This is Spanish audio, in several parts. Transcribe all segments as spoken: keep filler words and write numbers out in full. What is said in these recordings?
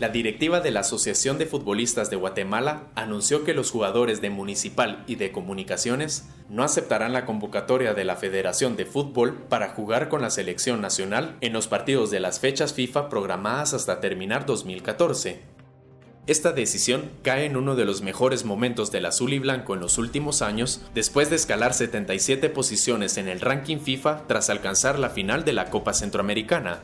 La directiva de la Asociación de Futbolistas de Guatemala anunció que los jugadores de Municipal y de Comunicaciones no aceptarán la convocatoria de la Federación de Fútbol para jugar con la selección nacional en los partidos de las fechas FIFA programadas hasta terminar dos mil catorce. Esta decisión cae en uno de los mejores momentos del azul y blanco en los últimos años, después de escalar setenta y siete posiciones en el ranking FIFA tras alcanzar la final de la Copa Centroamericana.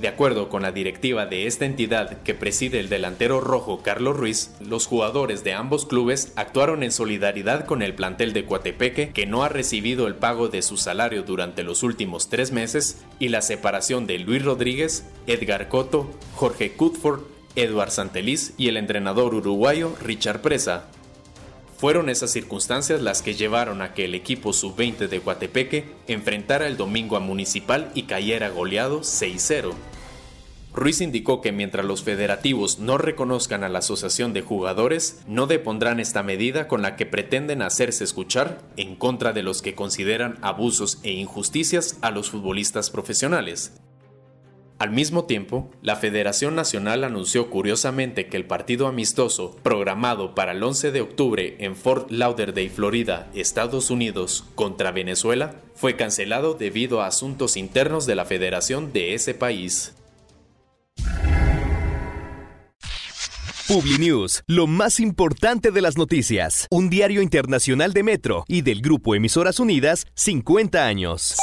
De acuerdo con la directiva de esta entidad que preside el delantero rojo Carlos Ruiz, los jugadores de ambos clubes actuaron en solidaridad con el plantel de Coatepeque, que no ha recibido el pago de su salario durante los últimos tres meses, y la separación de Luis Rodríguez, Edgar Cotto, Jorge Cutford, Eduard Santeliz y el entrenador uruguayo Richard Presa. Fueron esas circunstancias las que llevaron a que el equipo sub veinte de Coatepeque enfrentara el domingo a Municipal y cayera goleado seis cero. Ruiz indicó que mientras los federativos no reconozcan a la asociación de jugadores, no depondrán esta medida con la que pretenden hacerse escuchar en contra de los que consideran abusos e injusticias a los futbolistas profesionales. Al mismo tiempo, la Federación Nacional anunció curiosamente que el partido amistoso, programado para el once de octubre en Fort Lauderdale, Florida, Estados Unidos, contra Venezuela, fue cancelado debido a asuntos internos de la Federación de ese país. PubliNews, lo más importante de las noticias, un diario internacional de Metro y del Grupo Emisoras Unidas, cincuenta años.